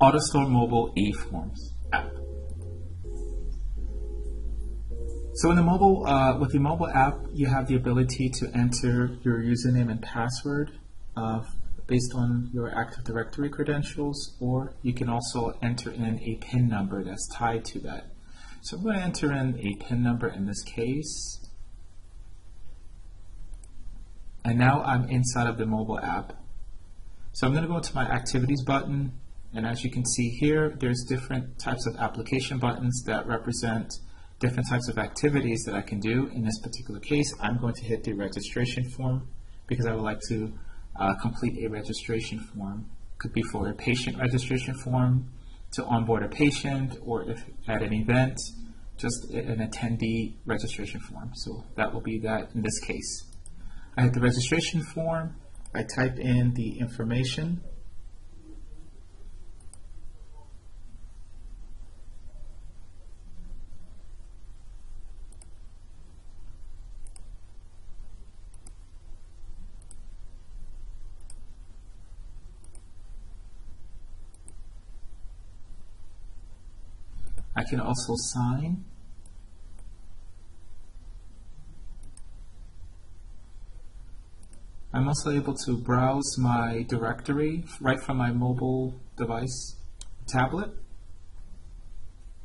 AutoStore Mobile eForms app. So in the mobile, with the mobile app, you have the ability to enter your username and password based on your Active Directory credentials, or you can also enter in a PIN number that's tied to that. So I'm going to enter in a PIN number in this case. And now I'm inside of the mobile app. So I'm going to go to my Activities button, and as you can see here, there's different types of application buttons that represent different types of activities that I can do. In this particular case, I'm going to hit the registration form because I would like to complete a registration form. Could be for a patient registration form, to onboard a patient, or if at an event, just an attendee registration form. So that will be that in this case. I hit the registration form, I type in the information, I can also sign. I'm also able to browse my directory right from my mobile device tablet.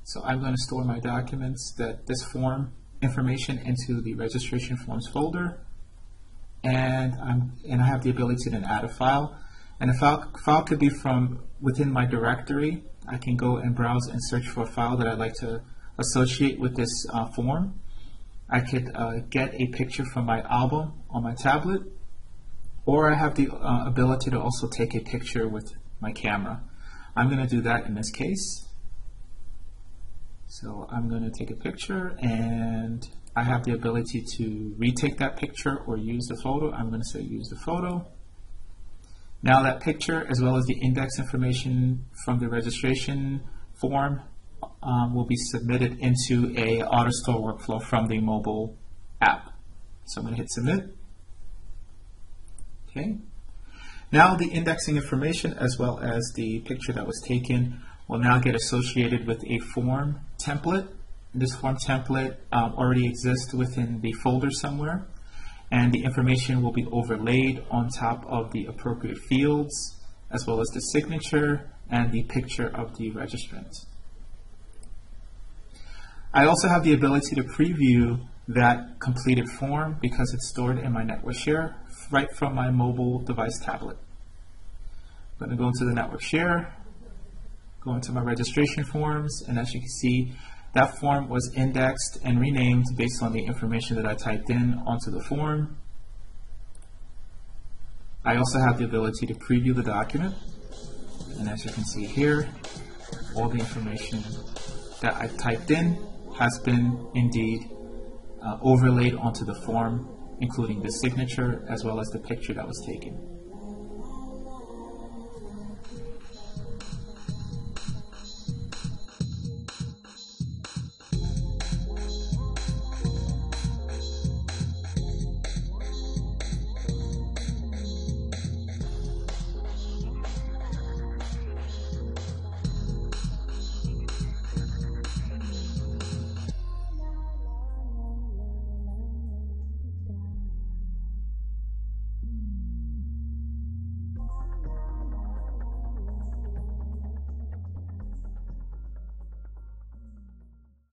So I'm going to store my documents, that this form information, into the registration forms folder, and I have the ability to then add a file. And the file could be from within my directory. I can go and browse and search for a file that I'd like to associate with this form. I could get a picture from my album on my tablet, or I have the ability to also take a picture with my camera. I'm going to do that in this case. So I'm going to take a picture, and I have the ability to retake that picture or use the photo. I'm going to say use the photo. Now that picture, as well as the index information from the registration form, will be submitted into a AutoStore workflow from the mobile app. So I'm going to hit submit. Okay. Now the indexing information, as well as the picture that was taken, will now get associated with a form template. This form template already exists within the folder somewhere, and the information will be overlaid on top of the appropriate fields, as well as the signature and the picture of the registrant. I also have the ability to preview that completed form because it's stored in my network share right from my mobile device tablet. I'm going to go into the network share, go into my registration forms, and as you can see, that form was indexed and renamed based on the information that I typed in onto the form. I also have the ability to preview the document, and as you can see here, all the information that I typed in has been indeed overlaid onto the form, including the signature as well as the picture that was taken.